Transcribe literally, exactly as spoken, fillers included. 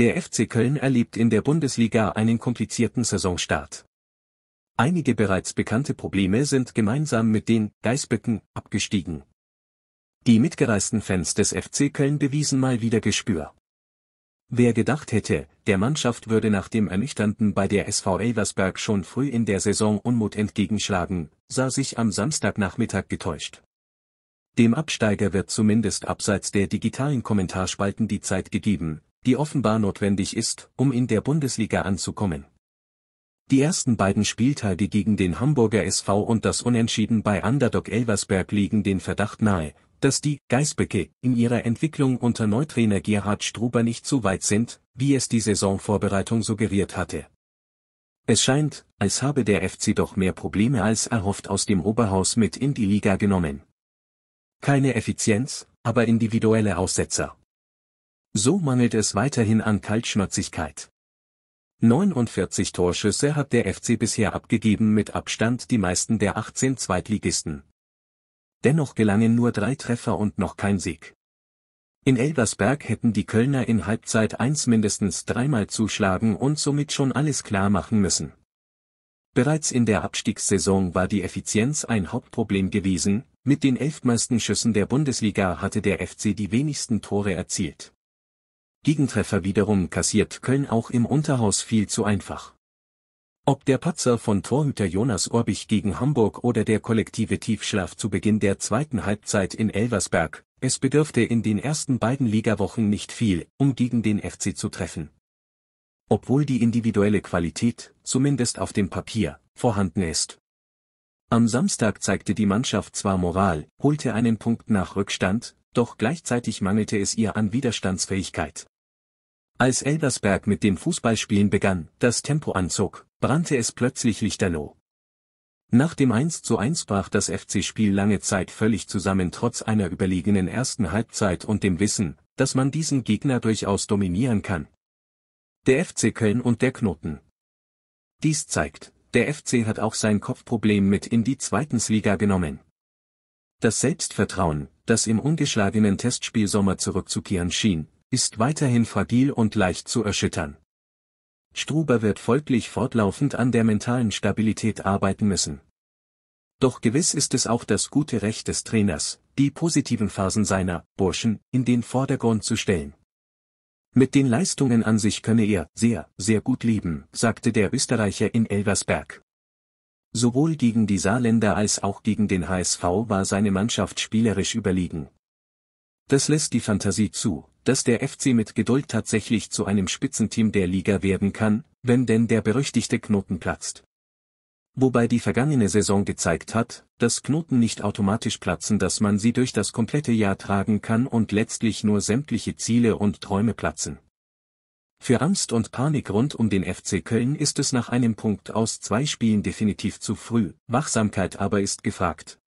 Der F C Köln erlebt in der Bundesliga einen komplizierten Saisonstart. Einige bereits bekannte Probleme sind gemeinsam mit den Geißböcken abgestiegen. Die mitgereisten Fans des F C Köln bewiesen mal wieder Gespür. Wer gedacht hätte, der Mannschaft würde nach dem Ernüchternden bei der S V Elversberg schon früh in der Saison Unmut entgegenschlagen, sah sich am Samstagnachmittag getäuscht. Dem Absteiger wird zumindest abseits der digitalen Kommentarspalten die Zeit gegeben, die offenbar notwendig ist, um in der Bundesliga anzukommen. Die ersten beiden Spieltage gegen den Hamburger S V und das Unentschieden bei Underdog Elversberg legen den Verdacht nahe, dass die Geißböcke in ihrer Entwicklung unter Neutrainer Gerhard Struber nicht so weit sind, wie es die Saisonvorbereitung suggeriert hatte. Es scheint, als habe der F C doch mehr Probleme als erhofft aus dem Oberhaus mit in die Liga genommen. Keine Effizienz, aber individuelle Aussetzer. So mangelt es weiterhin an Kaltschnäuzigkeit. neunundvierzig Torschüsse hat der F C bisher abgegeben, mit Abstand die meisten der achtzehn Zweitligisten. Dennoch gelangen nur drei Treffer und noch kein Sieg. In Elversberg hätten die Kölner in Halbzeit eins mindestens dreimal zuschlagen und somit schon alles klar machen müssen. Bereits in der Abstiegssaison war die Effizienz ein Hauptproblem gewesen, mit den elf meisten Schüssen der Bundesliga hatte der F C die wenigsten Tore erzielt. Gegentreffer wiederum kassiert Köln auch im Unterhaus viel zu einfach. Ob der Patzer von Torhüter Jonas Urbig gegen Hamburg oder der kollektive Tiefschlaf zu Beginn der zweiten Halbzeit in Elversberg, es bedürfte in den ersten beiden Ligawochen nicht viel, um gegen den F C zu treffen. Obwohl die individuelle Qualität, zumindest auf dem Papier, vorhanden ist. Am Samstag zeigte die Mannschaft zwar Moral, holte einen Punkt nach Rückstand, doch gleichzeitig mangelte es ihr an Widerstandsfähigkeit. Als Elversberg mit dem Fußballspielen begann, das Tempo anzog, brannte es plötzlich lichterloh. Nach dem eins zu eins brach das F C-Spiel lange Zeit völlig zusammen, trotz einer überlegenen ersten Halbzeit und dem Wissen, dass man diesen Gegner durchaus dominieren kann. Der F C Köln und der Knoten. Dies zeigt, der F C hat auch sein Kopfproblem mit in die Zweitliga genommen. Das Selbstvertrauen, das im ungeschlagenen Testspielsommer zurückzukehren schien, ist weiterhin fragil und leicht zu erschüttern. Struber wird folglich fortlaufend an der mentalen Stabilität arbeiten müssen. Doch gewiss ist es auch das gute Recht des Trainers, die positiven Phasen seiner Burschen in den Vordergrund zu stellen. Mit den Leistungen an sich könne er sehr, sehr gut leben, sagte der Österreicher in Elversberg. Sowohl gegen die Saarländer als auch gegen den H S V war seine Mannschaft spielerisch überlegen. Das lässt die Fantasie zu, dass der F C mit Geduld tatsächlich zu einem Spitzenteam der Liga werden kann, wenn denn der berüchtigte Knoten platzt. Wobei die vergangene Saison gezeigt hat, dass Knoten nicht automatisch platzen, dass man sie durch das komplette Jahr tragen kann und letztlich nur sämtliche Ziele und Träume platzen. Für Angst und Panik rund um den F C Köln ist es nach einem Punkt aus zwei Spielen definitiv zu früh, Wachsamkeit aber ist gefragt.